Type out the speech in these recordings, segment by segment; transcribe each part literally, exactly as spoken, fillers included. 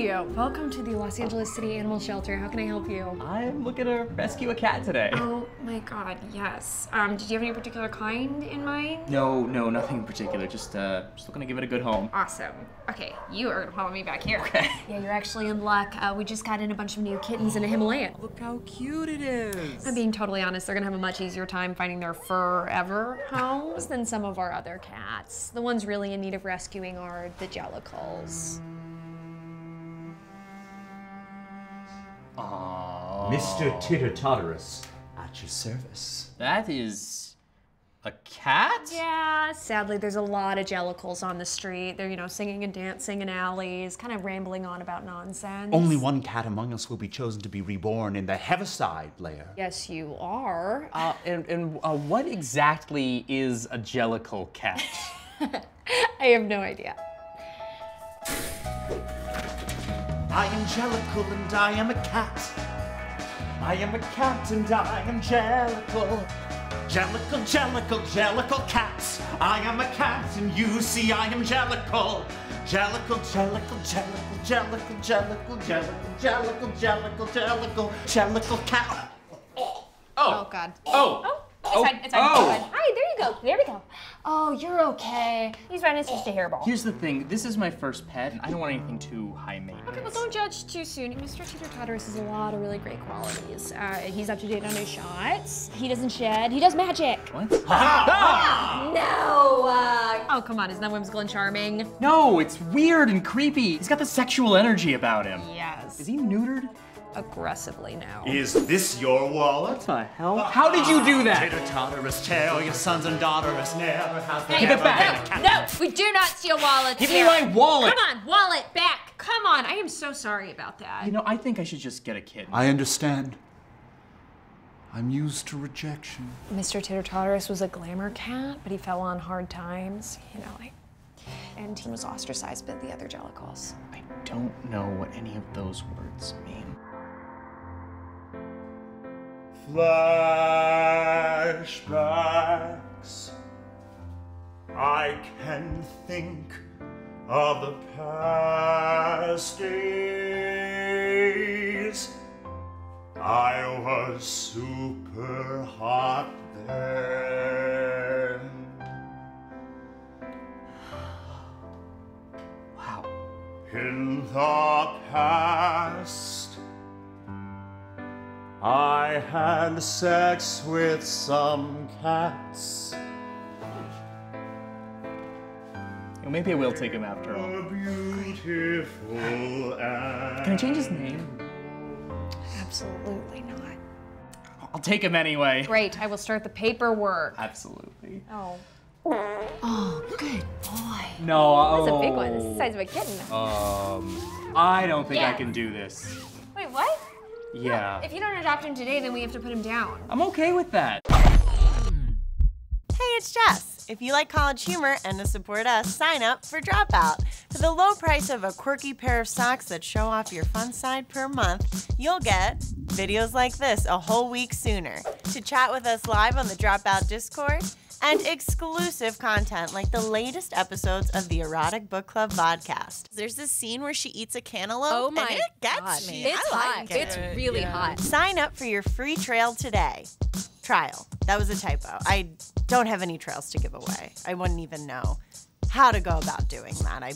Hi, welcome to the Los Angeles City Animal Shelter. How can I help you? I'm looking to rescue a cat today. Oh my god, yes. Um, did you have any particular kind in mind? No, no, nothing in particular. Just, uh, just looking to give it a good home. Awesome. Okay, you are gonna follow me back here. Okay. Yeah, you're actually in luck. Uh, we just got in a bunch of new kittens in a Himalayan. Look how cute it is. I'm being totally honest. They're gonna have a much easier time finding their forever homes than some of our other cats. The ones really in need of rescuing are the Jellicles. Aww. Mister Titter-totterous, at your service. That is a cat? Yeah, sadly there's a lot of Jellicles on the street. They're, you know, singing and dancing in alleys, kind of rambling on about nonsense. Only one cat among us will be chosen to be reborn in the Heaviside lair. Yes, you are. Uh, and and uh, what exactly is a Jellicle cat? I have no idea. I am Jellicle and I am a cat. I am a cat and I am Jellicle. Jellicle, Jellicle, Jellicle cats. I am a cat and you see I am Jellicle. Jellicle, Jellicle, Jellicle, Jellicle, Jellicle, Jellicle, Jellicle, Jellicle, Jellicle, Jellicle cat. Oh. Oh god. Oh. Oh. It's oh. fine. It's fine. Oh. It's fine. Hi, there you go. There we go. Oh, you're okay. He's right, it's just a hairball. Here's the thing. This is my first pet, and I don't want anything too high maintenance. Okay, well, don't judge too soon. Mister Titter-totterous has a lot of really great qualities. Uh, he's up to date on his shots. He doesn't shed. He does magic. What? Ah! Ah! No! Uh... Oh, come on. Isn't that whimsical and charming? No, it's weird and creepy. He's got the sexual energy about him. Yes. Is he neutered? Aggressively now. Is this your wallet? What the hell? How did you do that? Titter-totterous, tell your sons and daughters never have to. Give it back! No, no, we do not steal wallets. Give here. me my wallet! Come on, wallet back! Come on, I am so sorry about that. You know, I think I should just get a kitten. I understand. I'm used to rejection. Mister Titter-totterous was a glamour cat, but he fell on hard times. You know, like, and he was ostracized by the other Jellicles. I don't know what any of those words mean. Flashbacks. I can think of the past days. I was super hot then. Wow. In the past, I had sex with some cats. Well, maybe I will take him after all. Beautiful. Can I change his name? Absolutely not. I'll take him anyway. Great, I will start the paperwork. Absolutely. Oh. Oh, good boy. No, oh. That's a big one. It's the size of a kitten. Um, I don't think yeah. I can do this. Wait, what? Yeah. No, if you don't adopt him today, then we have to put him down. I'm okay with that. Hey, it's Jess. If you like college humor and to support us, sign up for Dropout. For the low price of a quirky pair of socks that show off your fun side per month, you'll get videos like this a whole week sooner, to chat with us live on the Dropout Discord, and exclusive content like the latest episodes of the Erotic Book Club Podcast. There's this scene where she eats a cantaloupe oh my and it gets God, me. It's I hot. Like it. It's really yeah. hot. Sign up for your free trail today. Trial. That was a typo. I don't have any trails to give away. I wouldn't even know how to go about doing that. I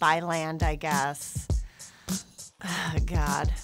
buy land, I guess. Oh, God.